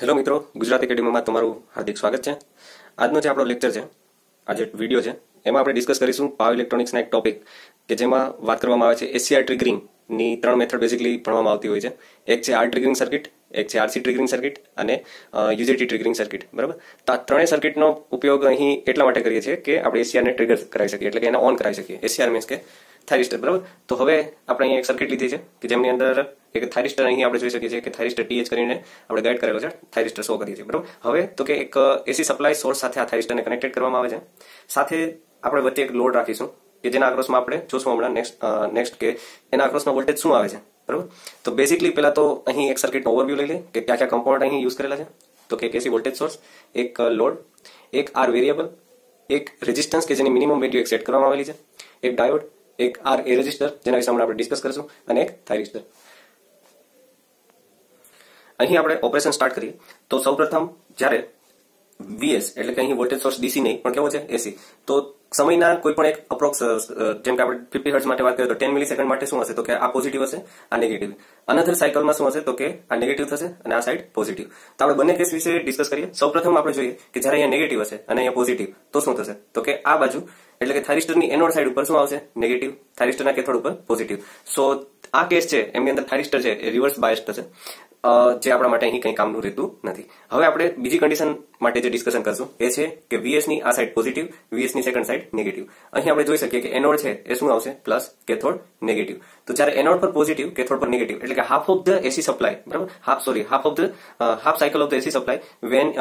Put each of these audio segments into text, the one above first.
Hello मित्रों, Gujarat academy में तमारू हार्दिक स्वागत है। આજનો જે આપણો લેક્ચર છે, આજે વિડિયો છે, એમાં આપણે ડિસ્કસ કરીશું પાવર ઇલેક્ટ્રોનિક્સના એક ટોપિક કે જેમાં વાત કરવામાં આવે છે SCR ટ્રિગરિંગ ની ત્રણ મેથડ બેઝિકલી ભણવામાં આવતી હોય છે। એક છે R ટ્રિગરિંગ સર્કિટ, એક છે RC ટ્રિગરિંગ સર્કિટ અને UJT ટ્રિગરિંગ સર્કિટ, બરાબર। તો આ ત્રણેય સર્કિટનો ઉપયોગ અહીં એટલા માટે કરીએ છીએ કે આપણે SCR ને ટ્રિગર કરાવી શકીએ, એટલે કે એને ઓન કરાવી શકીએ। SCR મીન્સ કે थाइरिस्टर, बराबर। तो हवे आपणे एक सर्किट लीधी है कि जेमनी अंदर एक थाइरिस्टर अहीं आपणे जोई सकीए छीए कि थाइरिस्टर टीएच करीने आपणे गाइड करेलो छे, थाइरिस्टर शो करीए छीए, बराबर। हवे तो के एक एसी सप्लाय सोर्स साथे आ थाइरिस्टर ने कनेक्टेड करवामां आवे छे, साथे आपणे वच्चे एक लोड राखीशुं के जेना आक्रोशमां आपणे जोशुं हमणां नेक्स्ट के एना आक्रोशमां वोल्टेज शुं आवे छे, बराबर। तो बेसिकली पहेला तो अहीं एक सर्किटनो ओवरव्यू लई लईए के क्या क्या कम्पोनेंट अहीं यूज करेला छे। तो के एक एसी वोल्टेज सोर्स, एक लोड, एक आर वेरिएबल, एक रेजिस्टन्स के जेनी मिनिमम वेल्यू एक सेट करवामां आवेली छे, एक डायोड, एक आर ए रजिस्टर जेना विषे हमणां आपणे डिस्कस करीशुं, अने एक थाइरिस्टर। अहीं आपणे ऑपरेशन स्टार्ट करीए तो सौप्रथम ज्यारे वीएस एटले के अहीं वोल्टेज सोर्स डीसी नहीं पण केवो छे एसी, तो समयना कोई पण एक अप्रोक्स जेम के आपणे 50 हर्ट्ज माटे वात करीए तो 10 मिलीसेकंड माटे शुं हशे तो के आ पॉजिटिव हशे, आ नेगेटिव। अनधर साइकल मां शुं हशे तो के आ नेगेटिव थशे अने आ साइड पॉजिटिव। तो आपणे बने केस विषे डिस्कस करीए। सौप्रथम आपणे जोईए के ज्यारे अहीं नेगेटिव हशे अने अहीं पॉजिटिव तो शुं थशे, तो के आ बाजू एटले के थाइरिस्टर नी एनोड साइड उपर शुं आवशे, नेगेटिव, थाइरिस्टर ना कैथोड उपर पॉजिटिव। सो आ केस छे एमनी अंदर थाइरिस्टर छे ए रिवर्स बायस्ड थशे, जे आपणा माटे अहीं कंई कामनुं रहेतुं नथी। हवे आपणे बीजी कंडीशन माटे जे डिस्कशन करशुं ए छे के वीएस नी आ साइड पॉजिटिव, वीएस नी सेकंड साइड नेगेटिव। अहीं आपणे जोई सकीए के एनोड छे ए शुं आवशे प्लस कैथोड नेगेटिव। तो ज्यारे एनोड पर पॉजिटिव, कैथोड पर नेगेटिव एटले के half of the AC supply, बराबर, half of the half cycle of the AC supply when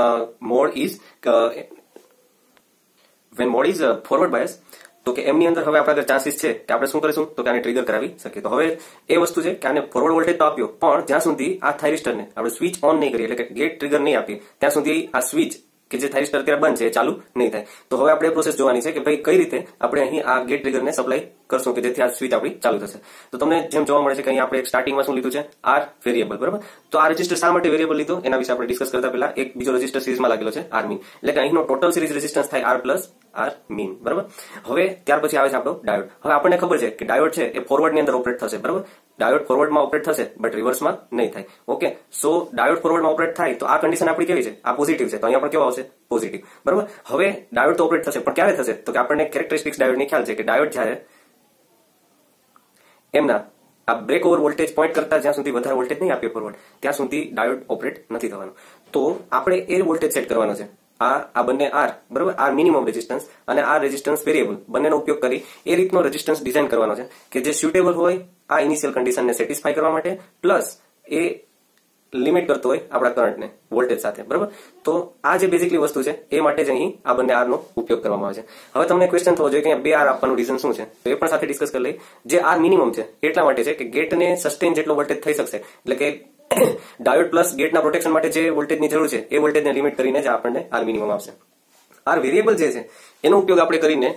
mode is forward bias. तो के एमनी अंदर हवे आपणा चांसेस छे के आपणे शुं करीशुं तो के आने ट्रिगर करावी सके। तो हवे ए वस्तु छे के आने फॉरवर्ड वोल्टेज तो आप्यो, पण ज्यां सुधी आ थाइरिस्टर ने आपणे स्विच ऑन नहीं करीए एटले के गेट ट्रिगर नहीं आपीए त्यां सुधी आ स्विच के जे थाइरिस्टर अत्यारे बंध छे चालू नहीं थाय। तो हवे आपणे प्रोसेस जोवानी छे के भाई कई रीते आपणे अहीं आ गेट ट्रिगर ने सप्लाय करशुं के जेथी आ स्विच आपणी चालू थशे। तो तमने जेम जोवा मळे छे के अहीं आपणे स्टार्टिंग मां शुं लीधुं छे आर वेरिएबल, बराबर। तो आ रजिस्टर शा माटे वेरिएबल लीधो एना विषे आपणे डिस्कस करता पहेला एक बीजो रजिस्टर सीरीज मां लागेलो छे आर मीन, एटले के अहींनो टोटल सीरीज रेजिस्टन्स थाय आर प्लस आर मीन, बराबर। हवे त्यार पछी आवे छे आपणो डायोड। हवे आपणे खबर छे के डायोड छे ए फॉरवर्ड ની અંદર ઓપરેટ થશે, બરાબર। ડાયોડ ફોરવર્ડ માં ઓપરેટ થશે બટ રિવર્સ માં નહીં થાય, ઓકે। સો ડાયોડ ફોરવર્ડ માં ઓપરેટ થાય તો આ કન્ડિશન આપણી કેવી છે, આ પોઝિટિવ છે, તો અહીંયા પણ કેવો આવશે, પોઝિટિવ, બરાબર। હવે ડાયોડ તો ઓપરેટ થશે પણ ક્યારે થશે, તો કે આપણને કેરેક્ટરિસ્ટિક્સ ડાયોડ ની ખ્યાલ છે કે ડાયોડ જ્યારે એમના આ બ્રેક ઓવર વોલ્ટેજ પોઈન્ટ કરતા જ્યાં સુધી વધારે વોલ્ટેજ નહીં આપીએ ફોરવર્ડ ત્યાં સુધી ડાયોડ ઓપરેટ નથી થવાનો। તો આપણે એ વોલ્ટેજ સેટ કરવાનો છે आ बने आर, बराबर, आर मिनिमम रेजिस्टन्स अने आर रेजिस्टन्स वेरिएबल बनेनो उपयोग करी ए रीतनो रेजिस्टन्स डिजाइन करवानो छे के जे स्यूटेबल होय आ इनिशियल कंडीशन ने सेटिस्फाई करवा माटे प्लस ए लिमिट करतो होय आपड़ा करंट ने वोल्टेज साथे, बराबर। तो आ जे बेसिकली वस्तु छे ए माटे ज अहीं आ बने आर नो उपयोग करवामां आवे छे। हवे तमने क्वेश्चन थयो छे के बे आर आपवानुं રીઝન શું છે, તો એ પણ સાથે ડિસ્કસ કરી લઈએ। જે આર મિનિમમ છે એટલા માટે છે કે ગેટ ને સસ્ટેન જેટલો વોલ્ટેજ થઈ શકશે, એટલે કે डायोड प्लस गेट ना प्रोटेक्शन माटे जे वोल्टेज नी जरूर छे ए वोल्टेज ने लिमिट करीने ज आपणे आर मिनिमम आवशे। आर वेरिएबल जे छे एनो उपयोग आपणे करीने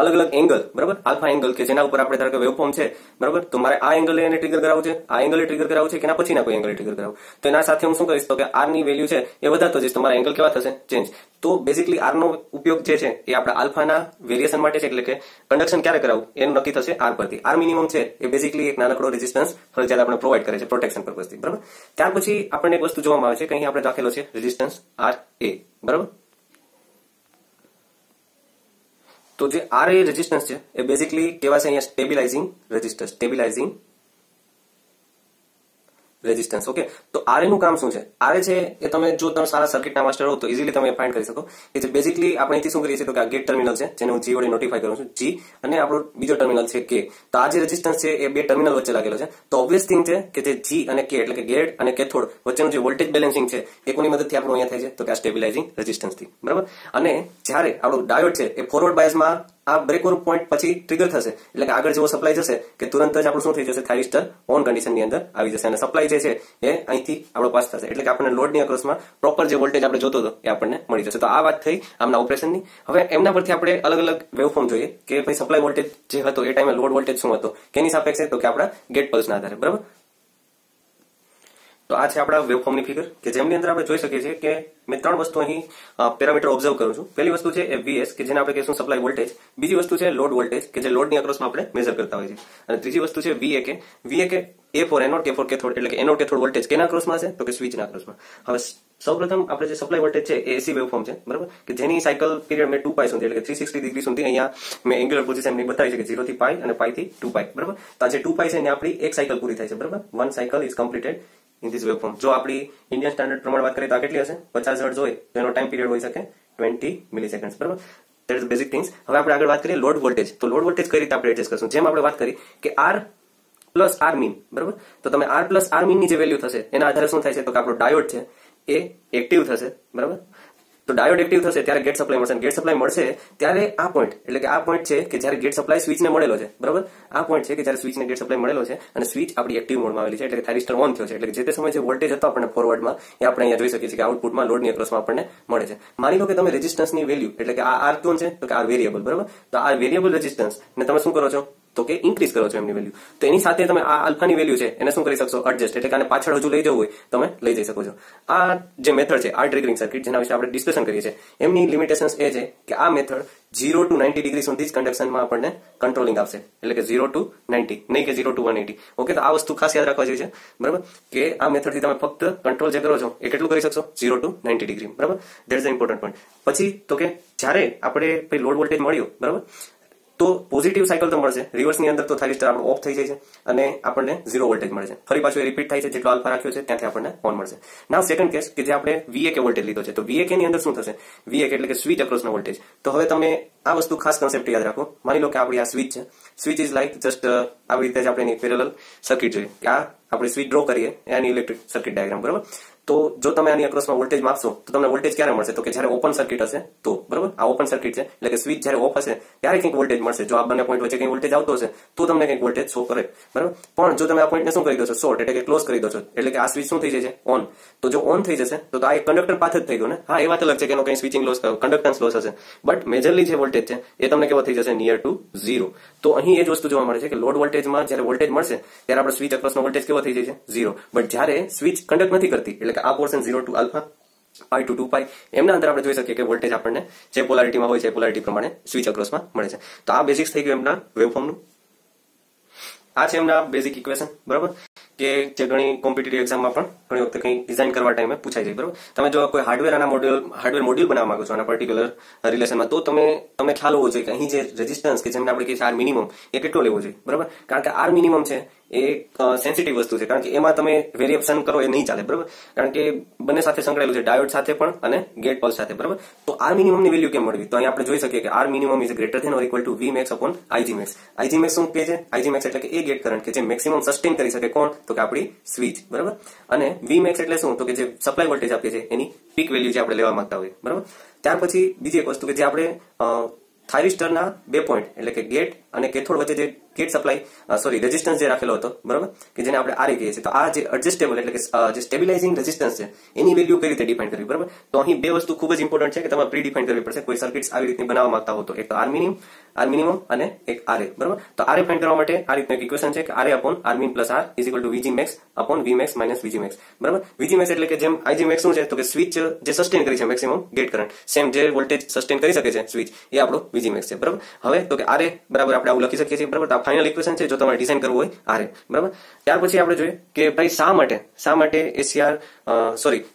अलग अलग एंगल, बराबर, आल्फा एंगल के जेना उपर आपणे धारो के वेवफॉर्म छे, बराबर, तो मारे आ एंगले एने ट्रिगर करावो छे, आ एंगले ट्रिगर करावो छे, केना पछीना कोई एंगल ट्रिगर करावो, तो एना साथे हुं शुं करीश तो के आर नी वेल्यू छे ए वधारतो जशे, तमारा एंगल केवा थशे, चेंज। तो बेसिकली आर नो उपयोग जे छे ए आपड़ा आल्फा ना वेरिएशन माटे छे, एटले के कंडक्शन क्यारे करावुं एनुं नक्की थशे आर परथी। आर मिनिमम छे ए बेसिकली एक नानकड़ो रेजिस्टन्स फरजियात आपणे प्रोवाइड करे छे प्रोटेक्शन पर्पसथी, बराबर। त्यार पछी आपणे एक वस्तु जोवामां आवे छे के અહીં આપણે રાખેલો છે રેઝિસ્ટન્સ આર એ, બરાબર। तो जे आर ए रेजिस्टन्स छे ए बेसिकली केवाय छे stabilising resistor, stabilising resistance, okay. तो आरए નું કામ શું છે, આરએ છે એ તમે જો તમે સારા સર્કિટના માસ્ટર હો તો ઈઝીલી તમે ફાઇન્ડ કરી શકો કે જે બેઝિકલી આપણે અહીંથી શું કરીએ છીએ તો કે આ ગેટ ટર્મિનલ છે જેને હું G વડે નોટિફાઈ કરું છું, G, અને આપણો બીજો ટર્મિનલ છે K। તો આ જે રેઝિસ્ટન્સ છે એ બે ટર્મિનલ વચ્ચે લાગેલો છે, તો ઓબ્વિયસ થિંગ છે કે જે G અને K એટલે કે ગેટ અને કેથોડ વચ્ચેનું જે વોલ્ટેજ બેલેન્સિંગ છે એ કોની મદદથી આપણો અહીંયા થાય છે તો કે આ સ્ટેબિલાઇઝિંગ રેઝિસ્ટન્સથી, બરાબર। અને જ્યારે આપણો ડાયોડ છે એ ફોરવર્ડ બાયસમાં आ ब्रेक ओवर पॉइंट पछी ट्रिगर थशे एटले के आगळ जेवो सप्लाय जशे के तुरंत ज आपणुं शुं थई जशे थाइरिस्टर ऑन कंडीशन नी अंदर आवी जशे अने सप्लाय जे छे ए अहींथी आपणो पास थशे एटले के आपणने लोड नी अक्रॉसमां प्रोपर जे वोल्टेज आपणे जोतो हतो ए आपणने मळी जशे। तो आ वात थई आमना ऑपरेशननी। हवे एमना परथी आपणे अलग अलग वेवफॉर्म जोईए के भाई सप्लाय वोल्टेज जे हतो ए टाइमे लोड वोल्टेज शुं हतो केनी सापेक्षे तो के आपणा गेट पल्सना आधारे, बराबर। तो आ छे आपणा वेवफॉर्मनी फिगर के जेमनी अंदर आपणे जोई सकीए छीए के मैं त्रण वस्तु अहीं पेरामीटर ऑब्जर्व करूं छूं। पहली वस्तु छे वीएस के जेने आपणे कहीशुं सप्लाय वोल्टेज, बीजी वस्तु छे लोड वोल्टेज के जे लोडनी अक्रॉसमां आपणे मेजर करता होय छे, अने त्रीजी वस्तु छे वीए के A for anode, K for cathode એટલે કે anode cathode voltage કેના ક્રોસમાં છે તો કે સ્વિચ ના ક્રોસમાં હવે સૌપ્રથમ આપણે જે સપ્લાય વોલ્ટેજ છે એ AC વેવફોર્મ છે બરાબર કે જેની સાયકલ પીરિયડ મે 2π સુધી એટલે કે 360 ડિગ્રી સુધી અહીંયા મે એંગ્યુલર પોઝિશન ની બતાવી છે કે 0 થી π અને π થી 2π બરાબર તો જે 2π છે ને આપણી એક સાયકલ પૂરી થાય છે બરાબર one cycle is completed in this waveform જો આપણી ઇન્ડિયન સ્ટાન્ડર્ડ પ્રમાણે વાત કરીએ તો આ કેટલી હશે 50 હર્ટ્ઝ હોય તો એનો ટાઈમ પીરિયડ હોઈ શકે 20 મિલીસેકન્ડ બરાબર that is basic things હવે આપણે આગળ વાત કરીએ લોડ વોલ્ટેજ તો લોડ વોલ્ટેજ કઈ રીતે આપણે એડજસ્ટ કરશું જેમ આપણે વાત કરી કે R plus R min બરાબર તો તમે R plus R min ની જે વેલ્યુ થશે એના આધારે શું થાય છે તો કે આપણો ડાયોડ છે એ એક્ટિવ થશે બરાબર તો ડાયોડ એક્ટિવ થશે ત્યારે ગેટ સપ્લાય મળશે ગેટ સપ્લાય મળશે ત્યારે આ પોઈન્ટ એટલે કે આ પોઈન્ટ છે કે જ્યારે ગેટ સપ્લાય સ્વિચને મળેલો છે બરાબર આ પોઈન્ટ છે કે જ્યારે સ્વિચને ગેટ સપ્લાય મળેલો છે અને સ્વિચ આપણી એક્ટિવ મોડમાં આવેલી છે એટલે કે થાઇરિસ્ટર ઓન થયો છે એટલે કે જે તે સમયે જે વોલ્ટેજ હતો આપણને ફોરવર્ડમાં એ આપણે અહીંયા જોઈ શકીએ છીએ કે આઉટપુટમાં લોડની અક્રોસમાં આપણને મળે છે માની લો કે તમે રેઝિસ્ટન્સની વેલ્યુ એટલે કે આ R કોણ છે તો કે R વેરીએબલ બરાબર તો આ વેરીએબલ રેઝિસ્ટન્સ ને તમે શું કરો છો તો કે ઇન્ક્રીઝ કરો છો એમની વેલ્યુ તો એની સાથે તમે આ આલ્ફા ની વેલ્યુ છે એને શું કરી શકશો એડજસ્ટ એટલે કે આને પાછળ હજુ લઈ જવું હોય તમે લઈ જઈ શકો છો આ જે મેથડ છે આ ટ્રિગરિંગ સર્કિટ જેના વિશે આપણે ડિસ્કશન કરીએ છીએ એમની લિમિટેશન્સ એ છે કે આ મેથડ 0 to 90 ડિગ્રી સુધી જ કન્ડક્શનમાં આપણને કંટ્રોલિંગ આવશે એટલે કે 0 to 90 નહીં કે 0 to 180 ઓકે તો આ વસ્તુ ખાસ યાદ રાખવા જેવી છે બરાબર કે આ મેથડથી તમે ફક્ત કંટ્રોલ જે કરો છો એ કેટલું કરી શકશો 0 to 90 ડિગ્રી બરાબર ધેટ્સ ધ ઇમ્પોર્ટન્ટ પોઈન્ટ પછી તો કે જ્યારે આપણે પછી લોડ વોલ્ટેજ મળ્યો બરાબર તો પોઝિટિવ સાયકલ તો મળશે રિવર્સ ની અંદર તો થાઇરિસ્ટર આપણો ઓફ થઈ જાય છે અને આપણને 0 વોલ્ટેજ મળે છે ફરી પાછું એ રિપીટ થાય છે જેટલો આલ્ફા રાખ્યો છે ત્યાંથી આપણને ઓન મળશે નાઉ સેકન્ડ કેસ કે જે આપણે VA કે વોલ્ટેજ લીધો છે તો VA કે ની અંદર શું થશે VA એટલે કે સ્વિચ અક્રોસનો વોલ્ટેજ તો હવે તમે આ વસ્તુ ખાસ કન્સેપ્ટ યાદ રાખો માની લો કે આપણી આ સ્વિચ છે સ્વિચ ઇઝ લાઈક જસ્ટ આવી રીતે જ આપણે એની પેરેલલ સર્કિટ જોઈએ કે આ આપણે સ્વિચ ડ્રો કરીએ એની ઇલેક્ટ્રિક સર્કિટ ડાયાગ્રામ બરાબર તો જો તમે આની અક્રોસમાં વોલ્ટેજ માપશો તો તમને વોલ્ટેજ ક્યારે મળશે તો કે જ્યારે ઓપન સર્કિટ હશે તો બરાબર આ ઓપન સર્કિટ છે એટલે કે સ્વિચ જ્યારે ઓફ હશે ત્યારે કંઈક વોલ્ટેજ મળશે જો આ બંને પોઈન્ટ વચ્ચે કંઈક વોલ્ટેજ આવતો હશે તો તમને કંઈક વોલ્ટેજ શો કરે બરાબર પણ જો તમે આ પોઈન્ટને શું કરી દો છો શોર્ટ એટલે કે ક્લોઝ કરી દો છો એટલે કે આ સ્વિચ શું થઈ જશે ઓન તો જો ઓન થઈ જશે તો આ એક કન્ડક્ટર પાથ જ થઈ ગયો ને હા એ વાત અલગ છે કે એનો કંઈ સ્વિચિંગ લોસ કન્ડક્ટન્સ લોસ હશે બટ મેજરલી જે વોલ્ટેજ છે એ તમને કેવો થઈ જશે નિયર ટુ 0 તો અહીં એ જ વસ્તુ જોવા મળે છે કે લોડ વોલ્ટેજમાં જ્યારે વોલ્ટેજ મળશે ત્યારે આપણે સ્વિચ અક્રોસનો વોલ્ટેજ કેવો થઈ જશે 0 બટ જ્યારે સ્વિચ કન્ડક્ટ નથી કરતી કે આ portion 0 to alpha pi to 2 pi એમના અંદર આપણે જોઈ શકીએ કે વોલ્ટેજ આપણને જે પોલારિટીમાં હોય છે એ પોલારિટી પ્રમાણે સ્વિચ અક્રોસમાં મળે છે તો આ બેઝિક્સ થઈ ગયું એમના વેવફોર્મનું આ છે એમના બેઝિક ઇક્વેશન બરાબર કે જે ઘણી કોમ્પિટિટિવ એક્ઝામમાં પણ ઘણી વખત કંઈ ડિઝાઇન કરવા ટાઈમે પૂછાઈ જાય બરાબર તમે જો કોઈ હાર્ડવેર મોડ્યુલ બનાવવા માંગો છો આના પર્ટિક્યુલર રિલેશનમાં તો તમને ખ્યાલ હોવો જોઈએ કે અહીં જે રેઝિસ્ટન્સ કે જેમને આપણે કહીએ R મિનિમમ એ કેટલો લેવો જોઈએ બરાબર કારણ કે R મિનિમમ છે એ સેન્સિટિવ વસ્તુ છે કારણ કે એમાં તમે વેરીએશન કરો એ નહીં ચાલે બરાબર કારણ કે બંને સાથે સંકળાયેલું છે ડાયોડ સાથે પણ અને ગેટ પલ્સ સાથે બરાબર તો R મિનિમમની વેલ્યુ કેમ મળવી તો અહીં આપણે જોઈ શકીએ કે R minimum is greater than or equal to Vmax upon Igmax Igmax શું કહે છે Igmax એટલે કે એ ગેટ કરંટ કે જે મેક્સિમમ સસ્ટેન કરી શકે કોણ તો કે આપણી સ્વિચ બરાબર અને Vmax એટલે શું તો કે જે સપ્લાય વોલ્ટેજ આપીએ છે એની પીક વેલ્યુ જે આપણે લેવા માંગતા હોય બરાબર ત્યાર પછી બીજી એક વસ્તુ કે જે આપણે થાઇરિસ્ટરના બે પોઈન્ટ એટલે કે ગેટ અને કેથોડ વચ્ચે જે ગેટ સપ્લાય રેઝિસ્ટન્સ જે રાખેલો હતો બરાબર કે જેને આપણે RA કહીએ છીએ તો આ જે એડજસ્ટેબલ એટલે કે જે સ્ટેબિલાઇઝિંગ રેઝિસ્ટન્સ છે એની વેલ્યુ કઈ રીતે ડિફાઇન કરવી બરાબર તો અહીં બે વસ્તુ ખૂબ જ ઇમ્પોર્ટન્ટ છે કે તમારે પ્રી ડિફાઇન કરવી પડશે કોઈ સર્કિટ્સ આવી રીતે બનાવવા માંગતા હો તો એક R મિનિમમ અને એક RA બરાબર તો RA ફાઇન્ડ કરવા માટે આ રીતનું એક ઇક્વેશન છે કે RA upon R min plus R is equal to VGmax upon Vmax minus VGmax બરાબર VGmax એટલે કે જેમ Igmax શું છે તો કે સ્વિચ જે સસ્ટેન કરી છે મેક્સિમમ ગેટ કરંટ સેમ જે વોલ્ટેજ સસ્ટેન કરી શકે છે સ્વિચ એ આપણો VGmax છે બરાબર હવે તો કે RA બરાબર આપણે આવું લખી શકીએ છીએ બરાબર તો આ ફાઇનલ ઇક્વેશન છે જો તમારે ડિઝાઇન કરવું હોય RA બરાબર ત્યાર પછી આપણે જોઈએ કે ભાઈ શા માટે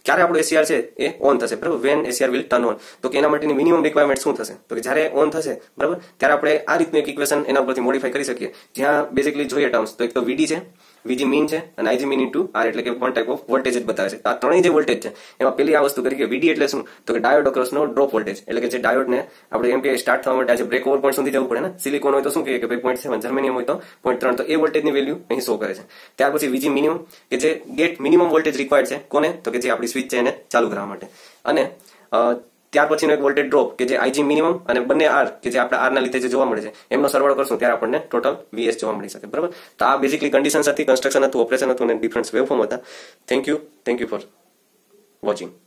ક્યારે આપણો SCR છે એ ઓન થશે બરાબર when SCR will turn on તો કે એના માટેની મિનિમમ રિક્વાયરમેન્ટ શું થશે તો કે જ્યારે ઓન થશે બરાબર આપણે આ રીતનું એક ઇક્વેશન એના પરથી મોડિફાઈ કરી શકીએ જ્યાં બેઝિકલી જોઈએ ટર્મ્સ તો એક તો VD છે VG min છે અને IG min into R એટલે કે વન ટાઈપ ઓફ વોલ્ટેજ જ બતાવે છે આ ત્રણેય જે વોલ્ટેજ છે એમાં પેલી આ વસ્તુ કરી કે VD એટલે શું તો કે ડાયોડ અક્રોસનો ડ્રોપ વોલ્ટેજ એટલે કે જે ડાયોડને આપણે એમ કે સ્ટાર્ટ થવા માટે આજે બ્રેક ઓવર પોઈન્ટ સુધી જવું પડે ને સિલિકોન હોય તો શું કહીએ કે 0.7 જર્મેનિયમ હોય તો 0.3 તો એ વોલ્ટેજની વેલ્યુ અહીં શો કરે છે ત્યાર પછી VG મિનિમમ કે જે ગેટ મિનિમમ વોલ્ટેજ રિક્વાયર્ડ છે કોને તો કે જે આપણી સ્વિચ છે એને ચાલુ કરવા માટે અને ત્યાર પછીનો એક વોલ્ટેજ ડ્રોપ કે જે IG મિનિમમ અને બંને R કે જે આપણે R ના લીધે જે જોવા મળે છે એમનો સરવાળો કરશું ત્યારે આપણને ટોટલ VS જોવા મળી શકે બરાબર તો આ બેઝિકલી કન્ડિશન્સ હતી કન્સ્ટ્રક્શન હતું ઓપરેશન હતું અને ડિફરન્સ વેવફોર્મ હતા થેન્ક યુ ફોર વોચિંગ